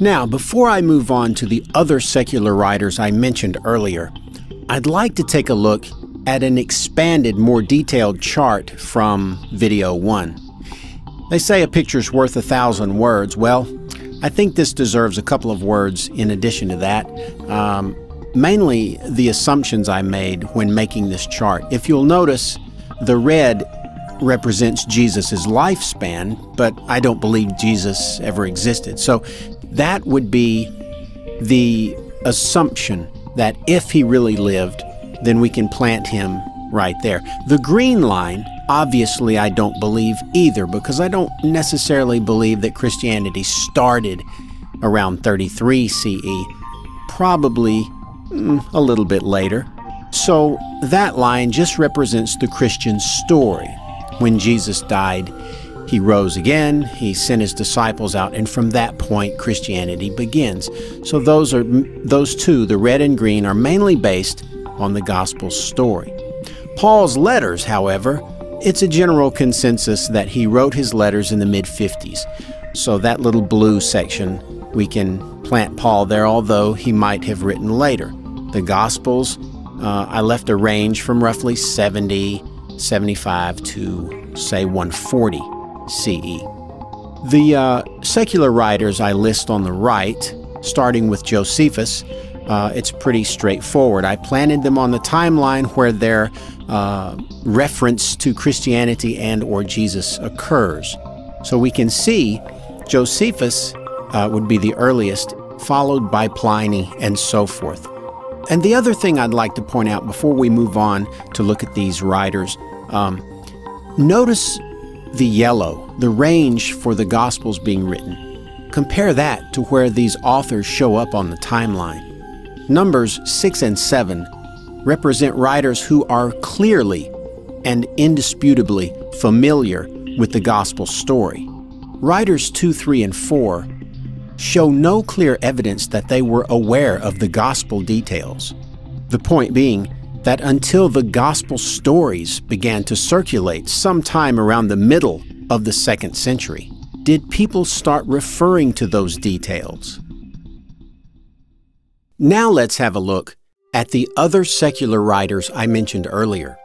Now, before I move on to the other secular writers I mentioned earlier, I'd like to take a look at an expanded, more detailed chart from video 1. They say a picture's worth 1,000 words. Well, I think this deserves a couple of words in addition to that. Mainly the assumptions I made when making this chart. If you'll notice, the red represents Jesus's lifespan, but I don't believe Jesus ever existed. So that would be the assumption that if he really lived, then we can plant him right there. The green line, obviously I don't believe either, because I don't necessarily believe that Christianity started around 33 CE, probably a little bit later. So that line just represents the Christian story. When Jesus died, he rose again, he sent his disciples out, and from that point Christianity begins. So those two, the red and green, are mainly based on the gospel story. Paul's letters, however, it's a general consensus that he wrote his letters in the mid-50s. So that little blue section, we can plant Paul there, although he might have written later. The Gospels, I left a range from roughly 70, 75 to, say, 140 CE. The secular writers I list on the right, starting with Josephus, it's pretty straightforward. I planted them on the timeline where their reference to Christianity and or Jesus occurs. So we can see Josephus would be the earliest, followed by Pliny and so forth. And the other thing I'd like to point out before we move on to look at these writers, notice the yellow, the range for the Gospels being written. Compare that to where these authors show up on the timeline. Numbers 6 and 7 represent writers who are clearly and indisputably familiar with the Gospel story. Writers 2, 3, and 4 show no clear evidence that they were aware of the Gospel details. The point being that until the Gospel stories began to circulate sometime around the middle of the 2nd century, did people start referring to those details? Now let's have a look at the other secular writers I mentioned earlier.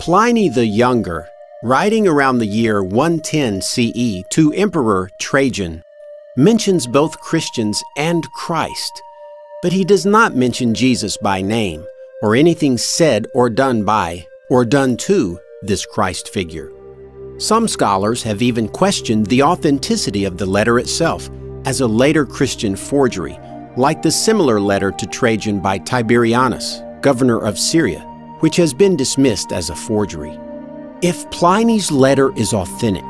Pliny the Younger, writing around the year 110 CE to Emperor Trajan, mentions both Christians and Christ, but he does not mention Jesus by name or anything said or done by or done to this Christ figure. Some scholars have even questioned the authenticity of the letter itself as a later Christian forgery, like the similar letter to Trajan by Tiberianus, governor of Syria, which has been dismissed as a forgery. If Pliny's letter is authentic,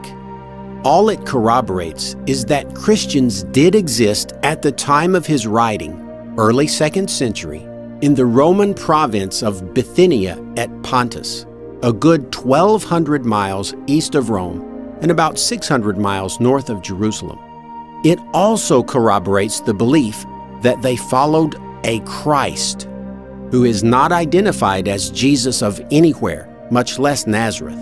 all it corroborates is that Christians did exist at the time of his writing, early 2nd century, in the Roman province of Bithynia at Pontus, a good 1,200 miles east of Rome and about 600 miles north of Jerusalem. It also corroborates the belief that they followed a Christ who is not identified as Jesus of anywhere, much less Nazareth.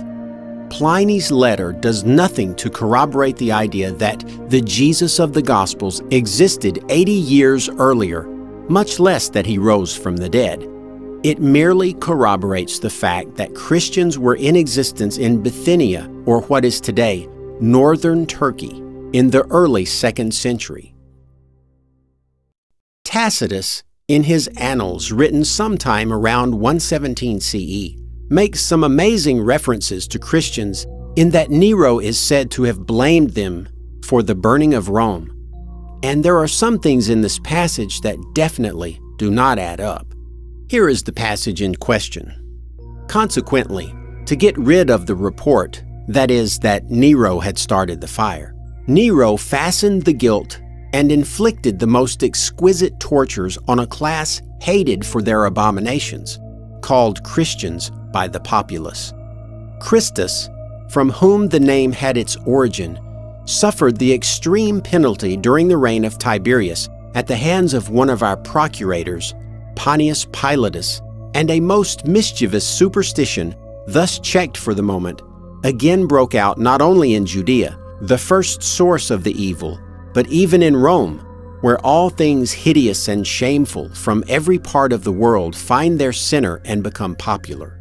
Pliny's letter does nothing to corroborate the idea that the Jesus of the Gospels existed 80 years earlier, much less that he rose from the dead. It merely corroborates the fact that Christians were in existence in Bithynia, or what is today northern Turkey, in the early 2nd century. Tacitus, in his Annals, written sometime around 117 CE, makes some amazing references to Christians in that Nero is said to have blamed them for the burning of Rome. And there are some things in this passage that definitely do not add up. Here is the passage in question. Consequently, to get rid of the report, that is, that Nero had started the fire, Nero fastened the guilt and inflicted the most exquisite tortures on a class hated for their abominations, called Christians by the populace. Christus, from whom the name had its origin, suffered the extreme penalty during the reign of Tiberius at the hands of one of our procurators, Pontius Pilatus, and a most mischievous superstition, thus checked for the moment, again broke out not only in Judea, the first source of the evil, But even in Rome, where all things hideous and shameful from every part of the world find their center and become popular.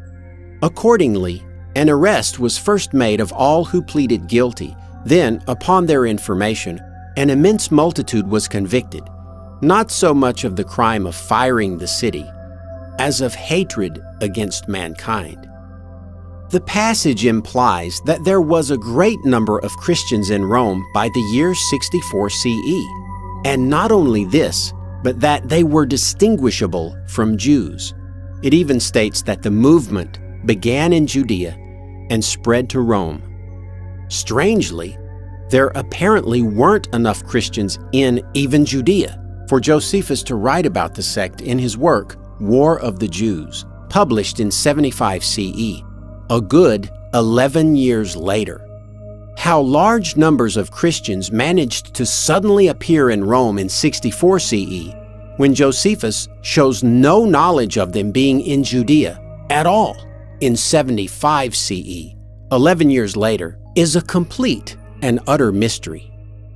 Accordingly, an arrest was first made of all who pleaded guilty. Then, upon their information, an immense multitude was convicted, not so much of the crime of firing the city, as of hatred against mankind. The passage implies that there was a great number of Christians in Rome by the year 64 CE, and not only this, but that they were distinguishable from Jews. It even states that the movement began in Judea and spread to Rome. Strangely, there apparently weren't enough Christians in even Judea for Josephus to write about the sect in his work, War of the Jews, published in 75 CE, a good 11 years later. How large numbers of Christians managed to suddenly appear in Rome in 64 CE, when Josephus shows no knowledge of them being in Judea at all in 75 CE, 11 years later, is a complete and utter mystery.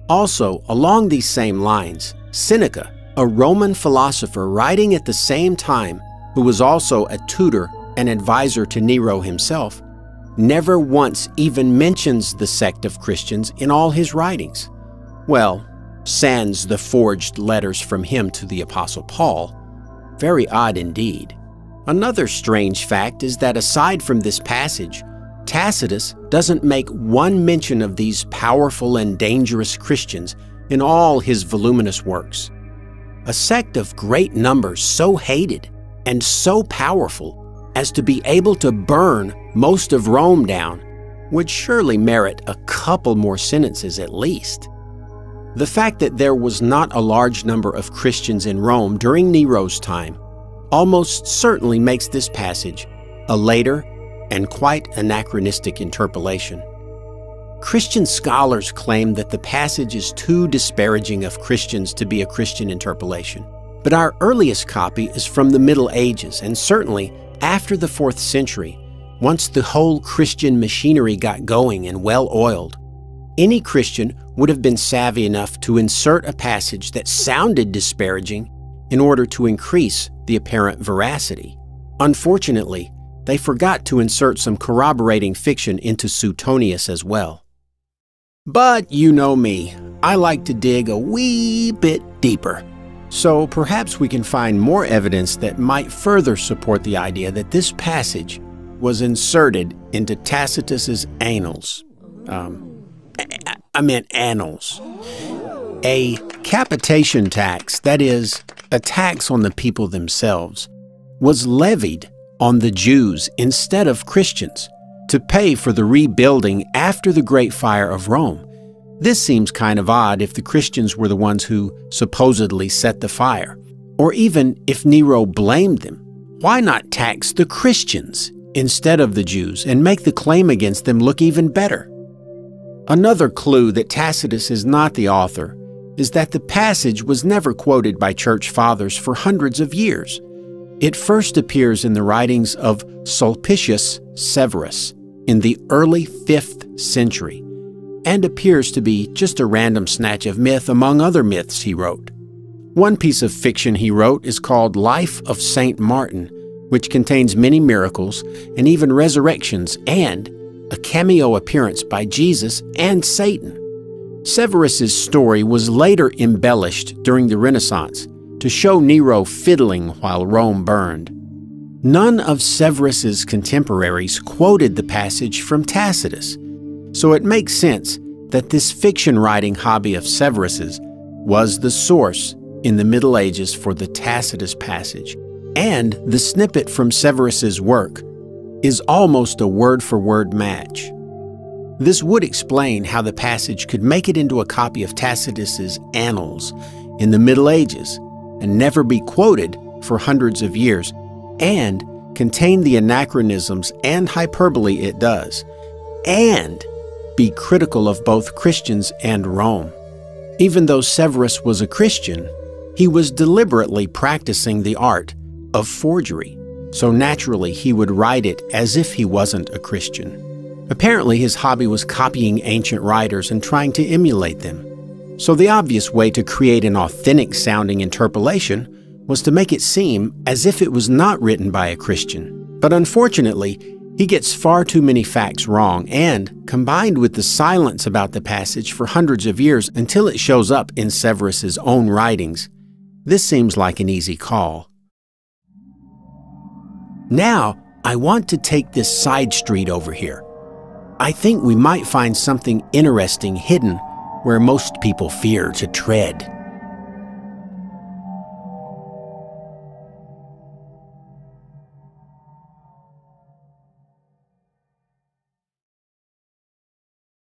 Also, along these same lines, Seneca, a Roman philosopher writing at the same time, who was also a tutor and advisor to Nero himself, never once even mentions the sect of Christians in all his writings. Well, sans the forged letters from him to the Apostle Paul. Very odd indeed. Another strange fact is that aside from this passage, Tacitus doesn't make one mention of these powerful and dangerous Christians in all his voluminous works. A sect of great numbers so hated and so powerful as to be able to burn most of Rome down would surely merit a couple more sentences at least. The fact that there was not a large number of Christians in Rome during Nero's time almost certainly makes this passage a later and quite anachronistic interpolation. Christian scholars claim that the passage is too disparaging of Christians to be a Christian interpolation, but our earliest copy is from the Middle Ages, and certainly after the 4th century, once the whole Christian machinery got going and well-oiled, any Christian would have been savvy enough to insert a passage that sounded disparaging in order to increase the apparent veracity. Unfortunately, they forgot to insert some corroborating fiction into Suetonius as well. But you know me, I like to dig a wee bit deeper. So perhaps we can find more evidence that might further support the idea that this passage was inserted into Tacitus's annals. I meant annals. A capitation tax, that is, a tax on the people themselves, was levied on the Jews instead of Christians to pay for the rebuilding after the Great Fire of Rome. This seems kind of odd if the Christians were the ones who supposedly set the fire, or even if Nero blamed them. Why not tax the Christians instead of the Jews and make the claim against them look even better? Another clue that Tacitus is not the author is that the passage was never quoted by church fathers for hundreds of years. It first appears in the writings of Sulpicius Severus in the early 5th century, and appears to be just a random snatch of myth among other myths he wrote. One piece of fiction he wrote is called Life of St. Martin, which contains many miracles and even resurrections and a cameo appearance by Jesus and Satan. Severus's story was later embellished during the Renaissance to show Nero fiddling while Rome burned. None of Severus's contemporaries quoted the passage from Tacitus, so it makes sense that this fiction writing hobby of Severus's was the source in the Middle Ages for the Tacitus passage, and the snippet from Severus's work is almost a word-for-word match. This would explain how the passage could make it into a copy of Tacitus's Annals in the Middle Ages and never be quoted for hundreds of years, and contain the anachronisms and hyperbole it does, and be critical of both Christians and Rome. Even though Severus was a Christian, he was deliberately practicing the art of forgery, so naturally he would write it as if he wasn't a Christian. Apparently his hobby was copying ancient writers and trying to emulate them. So the obvious way to create an authentic-sounding interpolation was to make it seem as if it was not written by a Christian. But unfortunately, he gets far too many facts wrong and, combined with the silence about the passage for hundreds of years until it shows up in Severus's own writings, this seems like an easy call. Now, I want to take this side street over here. I think we might find something interesting hidden where most people fear to tread.